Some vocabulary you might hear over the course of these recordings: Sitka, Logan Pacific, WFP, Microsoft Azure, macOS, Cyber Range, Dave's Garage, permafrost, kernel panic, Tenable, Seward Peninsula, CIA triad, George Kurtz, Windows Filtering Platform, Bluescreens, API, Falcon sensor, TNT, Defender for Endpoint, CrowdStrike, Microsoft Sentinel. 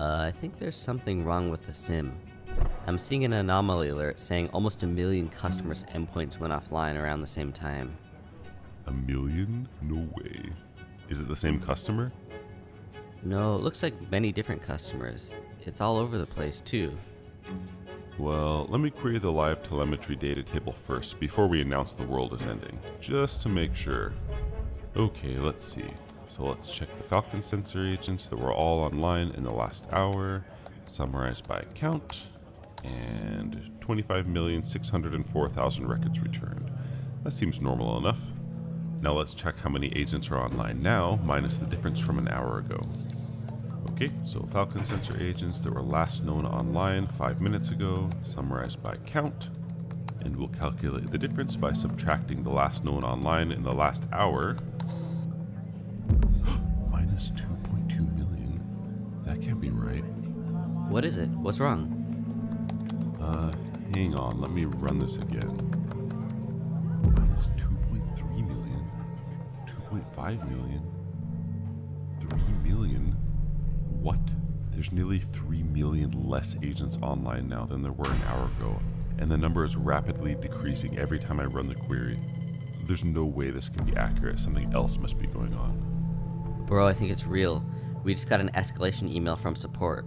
I think there's something wrong with the SIM. I'm seeing an anomaly alert saying almost a million customers' endpoints went offline around the same time. A million? No way. Is it the same customer? No, it looks like many different customers. It's all over the place, too. Well, let me query the live telemetry data table first before we announce the world is ending, just to make sure. Okay, let's see. So let's check the Falcon sensor agents that were all online in the last hour, summarized by count, and 25,604,000 records returned. That seems normal enough. Now let's check how many agents are online now, minus the difference from an hour ago. Okay, so Falcon sensor agents that were last known online 5 minutes ago, summarized by count, and we'll calculate the difference by subtracting the last known online in the last hour. Minus 2.2 million. That can't be right. What is it? What's wrong? Hang on, let me run this again. Minus 2.3 million, 2.5 million, 3 million. What? There's nearly 3 million less agents online now than there were an hour ago, and the number is rapidly decreasing every time I run the query. There's no way this can be accurate. Something else must be going on. Bro, I think it's real. We just got an escalation email from support.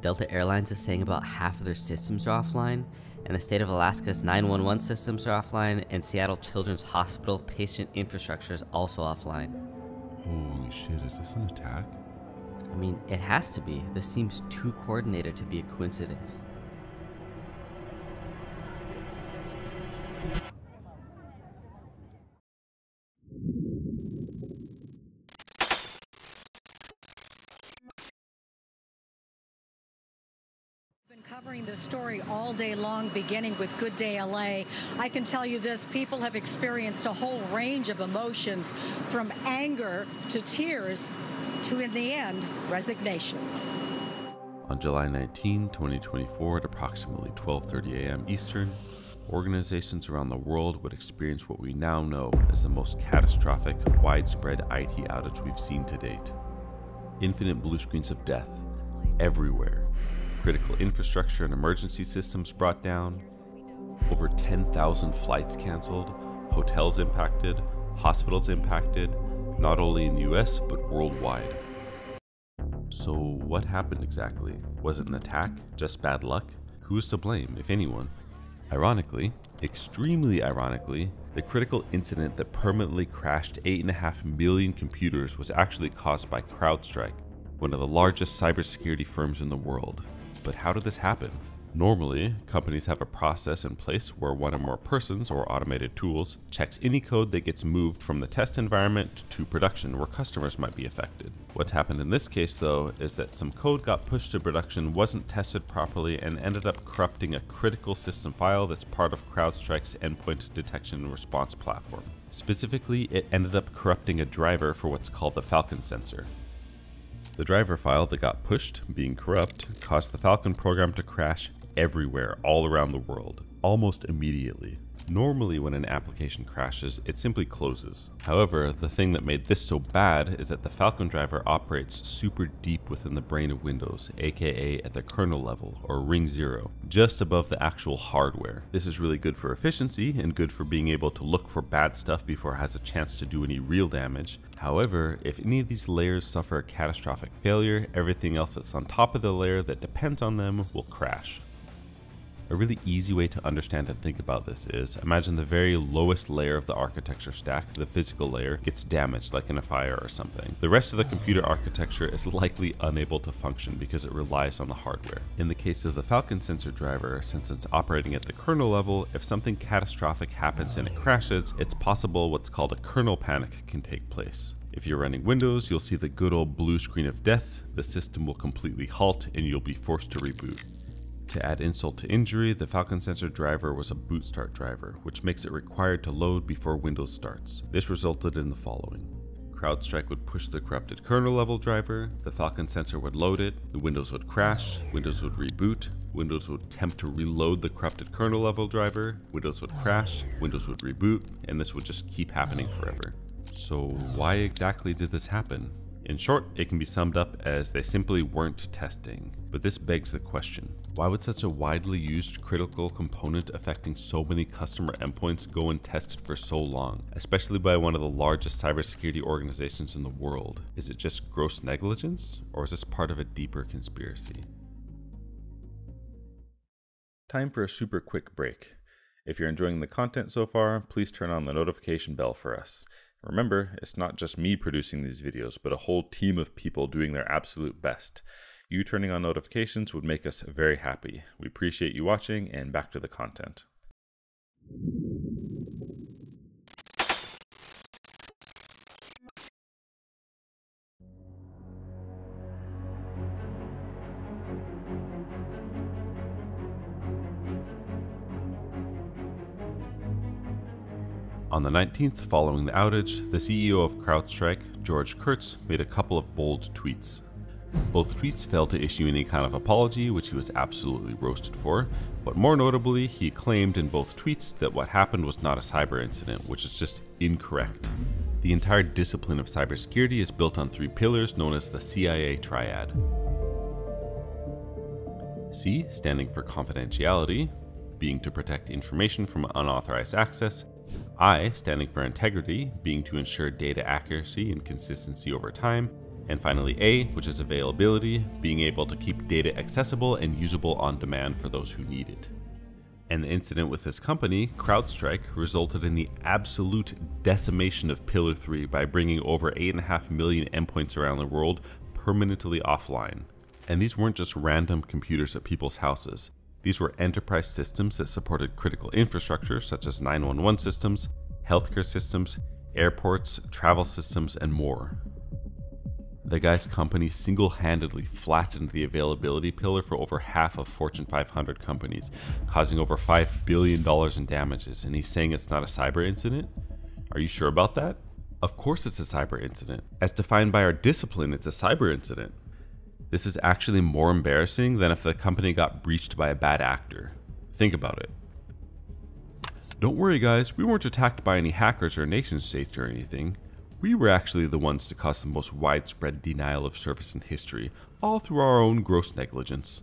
Delta Airlines is saying about half of their systems are offline, and the state of Alaska's 911 systems are offline, and Seattle Children's Hospital patient infrastructure is also offline. Holy shit, is this an attack? I mean, it has to be. This seems too coordinated to be a coincidence. Covering this story all day long, beginning with Good Day LA. I can tell you this, people have experienced a whole range of emotions, from anger to tears to, in the end, resignation. On July 19, 2024, at approximately 12:30 a.m. Eastern, organizations around the world would experience what we now know as the most catastrophic, widespread IT outage we've seen to date. Infinite blue screens of death everywhere. Critical infrastructure and emergency systems brought down, over 10,000 flights canceled, hotels impacted, hospitals impacted, not only in the US, but worldwide. So what happened exactly? Was it an attack? Just bad luck? Who's to blame, if anyone? Ironically, extremely ironically, the critical incident that permanently crashed 8.5 million computers was actually caused by CrowdStrike, one of the largest cybersecurity firms in the world. But how did this happen? Normally, companies have a process in place where one or more persons or automated tools checks any code that gets moved from the test environment to production where customers might be affected. What's happened in this case, though, is that some code got pushed to production, wasn't tested properly, and ended up corrupting a critical system file that's part of CrowdStrike's endpoint detection and response platform. Specifically, it ended up corrupting a driver for what's called the Falcon sensor. The driver file that got pushed, being corrupt, caused the Falcon program to crash everywhere, all around the world, almost immediately. Normally when an application crashes, it simply closes. However, the thing that made this so bad is that the Falcon driver operates super deep within the brain of Windows, aka at the kernel level, or ring zero, just above the actual hardware. This is really good for efficiency and good for being able to look for bad stuff before it has a chance to do any real damage. However, if any of these layers suffer a catastrophic failure, everything else that's on top of the layer that depends on them will crash. A really easy way to understand and think about this is, imagine the very lowest layer of the architecture stack, the physical layer, gets damaged like in a fire or something. The rest of the computer architecture is likely unable to function because it relies on the hardware. In the case of the Falcon sensor driver, since it's operating at the kernel level, if something catastrophic happens and it crashes, it's possible what's called a kernel panic can take place. If you're running Windows, you'll see the good old blue screen of death, the system will completely halt and you'll be forced to reboot. To add insult to injury, the Falcon sensor driver was a boot start driver, which makes it required to load before Windows starts. This resulted in the following. CrowdStrike would push the corrupted kernel level driver, the Falcon sensor would load it, the Windows would crash, Windows would reboot, Windows would attempt to reload the corrupted kernel level driver, Windows would crash, Windows would reboot, and this would just keep happening forever. So why exactly did this happen? In short, it can be summed up as they simply weren't testing. But this begs the question, why would such a widely used critical component affecting so many customer endpoints go untested for so long, especially by one of the largest cybersecurity organizations in the world? Is it just gross negligence, or is this part of a deeper conspiracy? Time for a super quick break. If you're enjoying the content so far, please turn on the notification bell for us. Remember, it's not just me producing these videos, but a whole team of people doing their absolute best. You turning on notifications would make us very happy. We appreciate you watching, and back to the content. On the 19th, following the outage, the CEO of CrowdStrike, George Kurtz, made a couple of bold tweets. Both tweets failed to issue any kind of apology, which he was absolutely roasted for, but more notably, he claimed in both tweets that what happened was not a cyber incident, which is just incorrect. The entire discipline of cybersecurity is built on three pillars known as the CIA triad. C, standing for confidentiality, being to protect information from unauthorized access. I, standing for integrity, being to ensure data accuracy and consistency over time. And finally A, which is availability, being able to keep data accessible and usable on demand for those who need it. And the incident with this company, CrowdStrike, resulted in the absolute decimation of Pillar 3 by bringing over 8.5 million endpoints around the world permanently offline. And these weren't just random computers at people's houses. These were enterprise systems that supported critical infrastructure such as 911 systems, healthcare systems, airports, travel systems, and more. The guy's company single-handedly flattened the availability pillar for over half of Fortune 500 companies, causing over $5 billion in damages, and he's saying it's not a cyber incident? Are you sure about that? Of course it's a cyber incident. As defined by our discipline, it's a cyber incident. This is actually more embarrassing than if the company got breached by a bad actor. Think about it. Don't worry guys, we weren't attacked by any hackers or nation states or anything. We were actually the ones to cause the most widespread denial of service in history, all through our own gross negligence.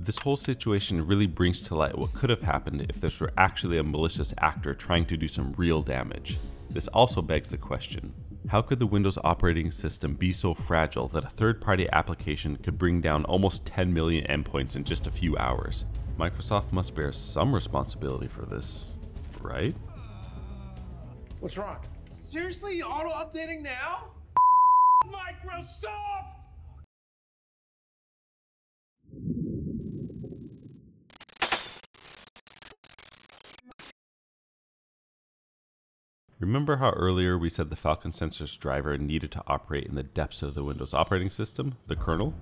This whole situation really brings to light what could have happened if this were actually a malicious actor trying to do some real damage. This also begs the question, how could the Windows operating system be so fragile that a third-party application could bring down almost 10 million endpoints in just a few hours? Microsoft must bear some responsibility for this, right? What's wrong? Seriously, auto-updating now? Microsoft! Remember how earlier we said the Falcon sensor's driver needed to operate in the depths of the Windows operating system, the kernel?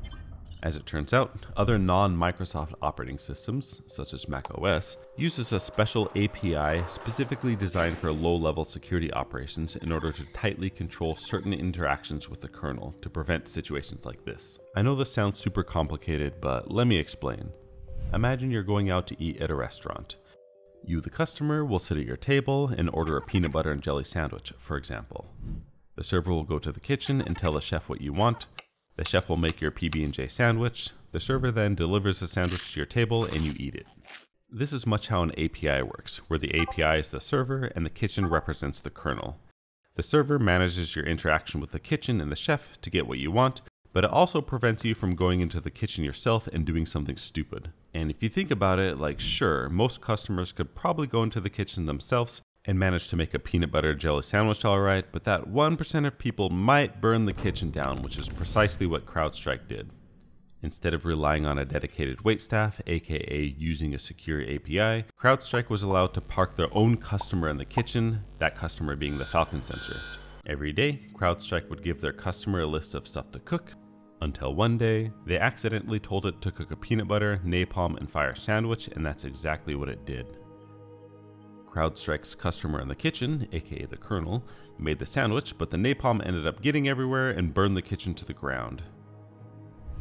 As it turns out, other non-Microsoft operating systems, such as macOS, uses a special API specifically designed for low-level security operations in order to tightly control certain interactions with the kernel to prevent situations like this. I know this sounds super complicated, but let me explain. Imagine you're going out to eat at a restaurant. You, the customer, will sit at your table and order a peanut butter and jelly sandwich, for example. The server will go to the kitchen and tell the chef what you want. The chef will make your PB&J sandwich. The server then delivers the sandwich to your table and you eat it. This is much how an API works, where the API is the server and the kitchen represents the kernel. The server manages your interaction with the kitchen and the chef to get what you want, but it also prevents you from going into the kitchen yourself and doing something stupid. And if you think about it, like sure, most customers could probably go into the kitchen themselves and manage to make a peanut butter jelly sandwich alright, but that 1% of people might burn the kitchen down, which is precisely what CrowdStrike did. Instead of relying on a dedicated waitstaff, aka using a secure API, CrowdStrike was allowed to park their own customer in the kitchen, that customer being the Falcon sensor. Every day, CrowdStrike would give their customer a list of stuff to cook, until one day, they accidentally told it to cook a peanut butter, napalm, and fire sandwich, and that's exactly what it did. CrowdStrike's customer in the kitchen, aka the kernel, made the sandwich, but the napalm ended up getting everywhere and burned the kitchen to the ground.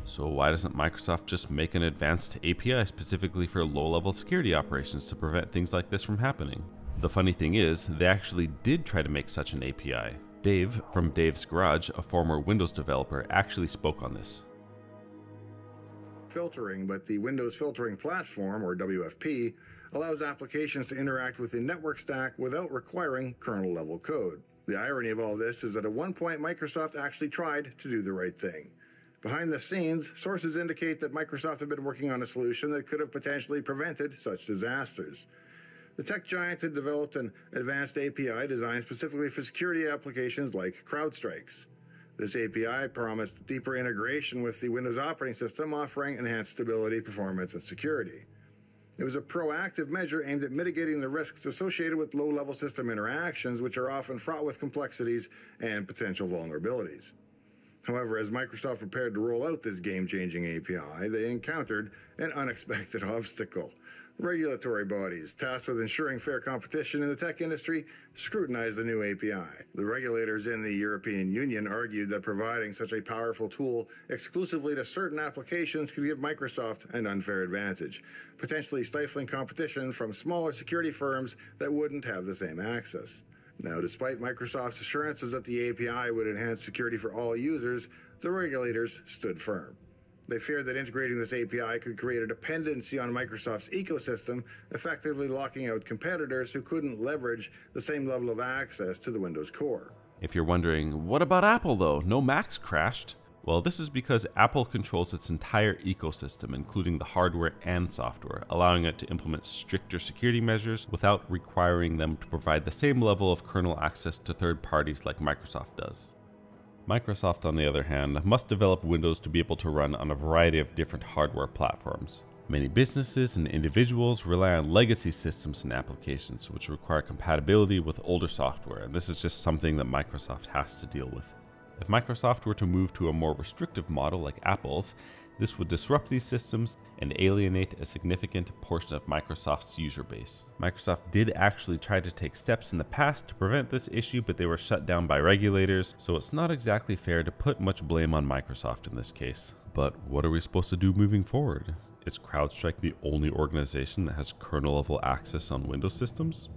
So why doesn't Microsoft just make an advanced API specifically for low-level security operations to prevent things like this from happening? The funny thing is, they actually did try to make such an API. Dave from Dave's Garage, a former Windows developer, actually spoke on this. Filtering, but the Windows Filtering Platform, or WFP, allows applications to interact with the network stack without requiring kernel-level code. The irony of all this is that at one point, Microsoft actually tried to do the right thing. Behind the scenes, sources indicate that Microsoft had been working on a solution that could have potentially prevented such disasters. The tech giant had developed an advanced API designed specifically for security applications like CrowdStrike's. This API promised deeper integration with the Windows operating system, offering enhanced stability, performance, and security. It was a proactive measure aimed at mitigating the risks associated with low-level system interactions, which are often fraught with complexities and potential vulnerabilities. However, as Microsoft prepared to roll out this game-changing API, they encountered an unexpected obstacle. Regulatory bodies tasked with ensuring fair competition in the tech industry scrutinized the new API. The regulators in the European Union argued that providing such a powerful tool exclusively to certain applications could give Microsoft an unfair advantage, potentially stifling competition from smaller security firms that wouldn't have the same access. Now, despite Microsoft's assurances that the API would enhance security for all users, the regulators stood firm. They feared that integrating this API could create a dependency on Microsoft's ecosystem, effectively locking out competitors who couldn't leverage the same level of access to the Windows core. If you're wondering, what about Apple though? No Macs crashed. Well, this is because Apple controls its entire ecosystem, including the hardware and software, allowing it to implement stricter security measures without requiring them to provide the same level of kernel access to third parties like Microsoft does. Microsoft, on the other hand, must develop Windows to be able to run on a variety of different hardware platforms. Many businesses and individuals rely on legacy systems and applications, which require compatibility with older software, and this is just something that Microsoft has to deal with. If Microsoft were to move to a more restrictive model like Apple's, this would disrupt these systems and alienate a significant portion of Microsoft's user base. Microsoft did actually try to take steps in the past to prevent this issue, but they were shut down by regulators, so it's not exactly fair to put much blame on Microsoft in this case. But what are we supposed to do moving forward? Is CrowdStrike the only organization that has kernel-level access on Windows systems?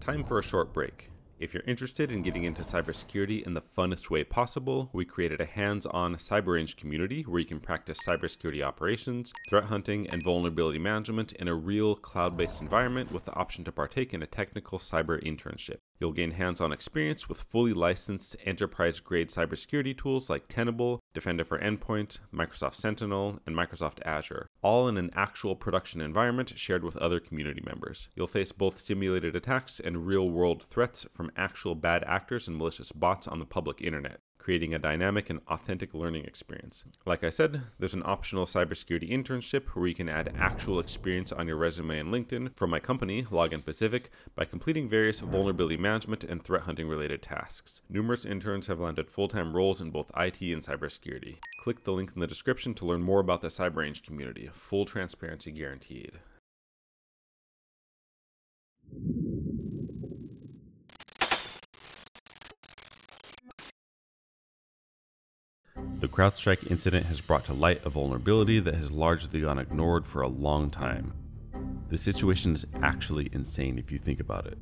Time for a short break. If you're interested in getting into cybersecurity in the funnest way possible, we created a hands-on Cyber Range community where you can practice cybersecurity operations, threat hunting, and vulnerability management in a real cloud-based environment with the option to partake in a technical cyber internship. You'll gain hands-on experience with fully licensed enterprise-grade cybersecurity tools like Tenable, Defender for Endpoint, Microsoft Sentinel, and Microsoft Azure, all in an actual production environment shared with other community members. You'll face both simulated attacks and real-world threats from actual bad actors and malicious bots on the public internet, creating a dynamic and authentic learning experience. Like I said, there's an optional cybersecurity internship where you can add actual experience on your resume and LinkedIn from my company, Logan Pacific, by completing various vulnerability management and threat hunting related tasks. Numerous interns have landed full-time roles in both IT and cybersecurity. Click the link in the description to learn more about the Cyber Range community. Full transparency guaranteed. The CrowdStrike incident has brought to light a vulnerability that has largely gone ignored for a long time. The situation is actually insane if you think about it.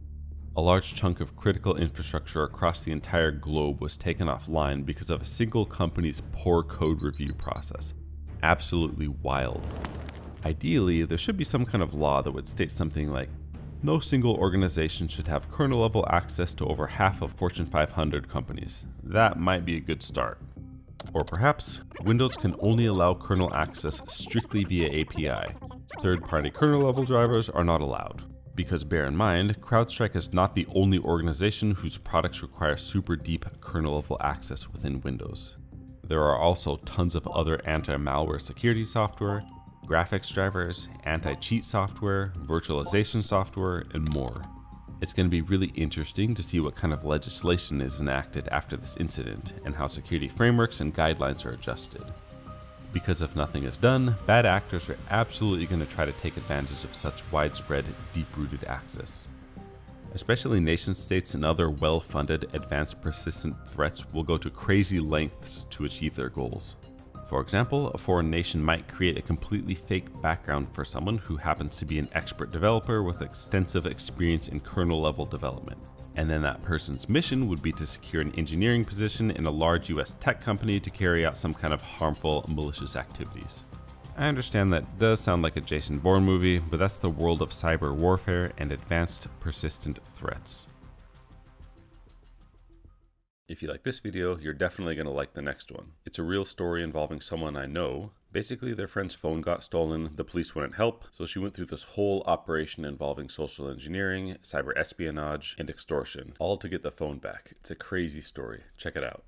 A large chunk of critical infrastructure across the entire globe was taken offline because of a single company's poor code review process. Absolutely wild. Ideally, there should be some kind of law that would state something like, no single organization should have kernel-level access to over half of Fortune 500 companies. That might be a good start. Or perhaps, Windows can only allow kernel access strictly via API. Third-party kernel-level drivers are not allowed. Because bear in mind, CrowdStrike is not the only organization whose products require super deep kernel-level access within Windows. There are also tons of other anti-malware security software, graphics drivers, anti-cheat software, virtualization software, and more. It's going to be really interesting to see what kind of legislation is enacted after this incident and how security frameworks and guidelines are adjusted. Because if nothing is done, bad actors are absolutely going to try to take advantage of such widespread, deep-rooted access. Especially nation-states and other well-funded, advanced persistent threats will go to crazy lengths to achieve their goals. For example, a foreign nation might create a completely fake background for someone who happens to be an expert developer with extensive experience in kernel-level development. and then that person's mission would be to secure an engineering position in a large US tech company to carry out some kind of harmful, malicious activities. I understand that does sound like a Jason Bourne movie, but that's the world of cyber warfare and advanced persistent threats. If you like this video, you're definitely going to like the next one. It's a real story involving someone I know. Basically, their friend's phone got stolen, the police wouldn't help, so she went through this whole operation involving social engineering, cyber espionage, and extortion, all to get the phone back. It's a crazy story. Check it out.